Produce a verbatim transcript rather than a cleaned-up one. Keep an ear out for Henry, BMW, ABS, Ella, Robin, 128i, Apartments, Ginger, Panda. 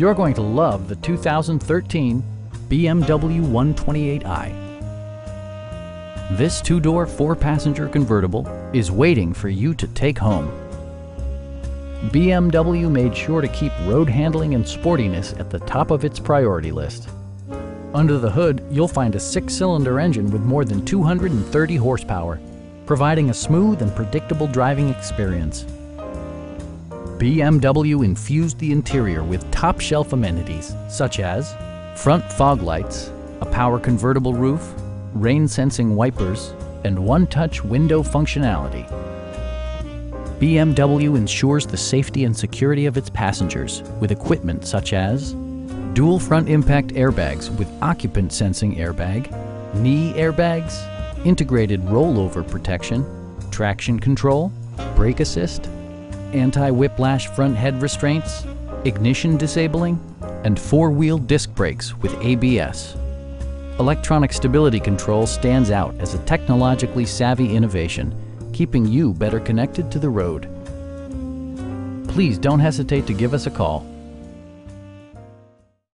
You're going to love the two thousand thirteen B M W one twenty-eight i. This two-door, four-passenger convertible is waiting for you to take home. B M W made sure to keep road handling and sportiness at the top of its priority list. Under the hood, you'll find a six-cylinder engine with more than two hundred thirty horsepower, providing a smooth and predictable driving experience. B M W infused the interior with top-shelf amenities such as front fog lights, a power convertible roof, rain-sensing wipers, and one-touch window functionality. B M W ensures the safety and security of its passengers with equipment such as dual front impact airbags with occupant sensing airbag, knee airbags, integrated rollover protection, traction control, brake assist, anti-whiplash front head restraints, ignition disabling, and four-wheel disc brakes with A B S. Electronic stability control stands out as a technologically savvy innovation, keeping you better connected to the road. Please don't hesitate to give us a call.